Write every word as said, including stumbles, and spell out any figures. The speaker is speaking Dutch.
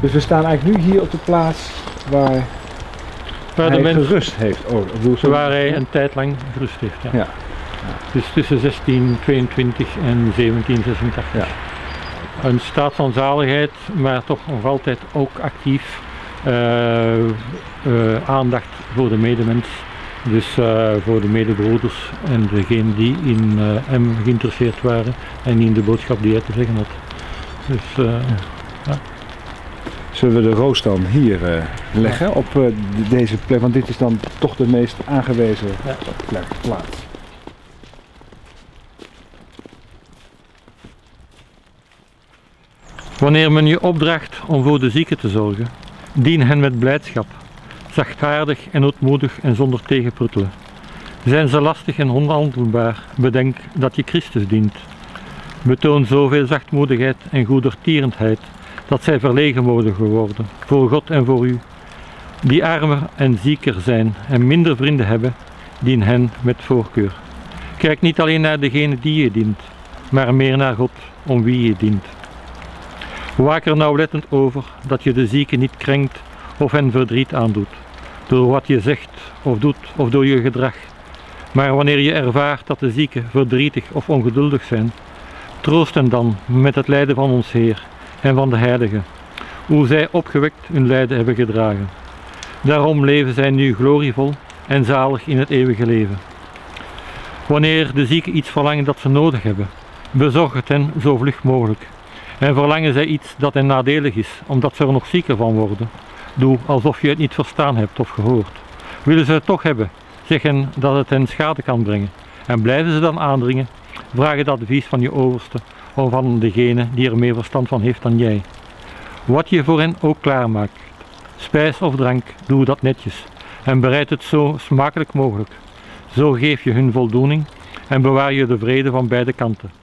Dus we staan eigenlijk nu hier op de plaats waar, waar hij de gerust heeft. Oh, waar hij een tijd lang gerust heeft. Ja. Ja. Ja. Dus tussen zestien tweeëntwintig en zeventien zesentachtig. Ja. Een staat van zaligheid, maar toch nog altijd ook actief. Uh, uh, aandacht voor de medemens. Dus uh, voor de medebroeders en degenen die in uh, hem geïnteresseerd waren en in de boodschap die hij te zeggen had. Dus, uh, ja. Ja. Zullen we de roos dan hier uh, leggen, ja, op uh, deze plek, want dit is dan toch de meest aangewezen, ja, plek, plaats. Wanneer men je opdraagt om voor de zieken te zorgen, dien hen met blijdschap, zachtaardig en ootmoedig en zonder tegenpruttelen. Zijn ze lastig en onhandelbaar, bedenk dat je Christus dient. Betoon zoveel zachtmoedigheid en goedertierendheid, dat zij verlegen mogen geworden, voor God en voor u. Die armer en zieker zijn en minder vrienden hebben, dien hen met voorkeur. Kijk niet alleen naar degene die je dient, maar meer naar God, om wie je dient. Waak er nauwlettend over, dat je de zieken niet krenkt of hen verdriet aandoet, door wat je zegt of doet of door je gedrag. Maar wanneer je ervaart dat de zieken verdrietig of ongeduldig zijn, troost hen dan met het lijden van ons Heer en van de heiligen, hoe zij opgewekt hun lijden hebben gedragen. Daarom leven zij nu glorievol en zalig in het eeuwige leven. Wanneer de zieken iets verlangen dat ze nodig hebben, bezorg het hen zo vlug mogelijk. En verlangen zij iets dat hen nadelig is, omdat ze er nog zieker van worden, doe alsof je het niet verstaan hebt of gehoord. Willen ze het toch hebben, zeg hen dat het hen schade kan brengen. En blijven ze dan aandringen, vraag het advies van je overste of van degene die er meer verstand van heeft dan jij. Wat je voor hen ook klaarmaakt, spijs of drank, doe dat netjes en bereid het zo smakelijk mogelijk. Zo geef je hun voldoening en bewaar je de vrede van beide kanten.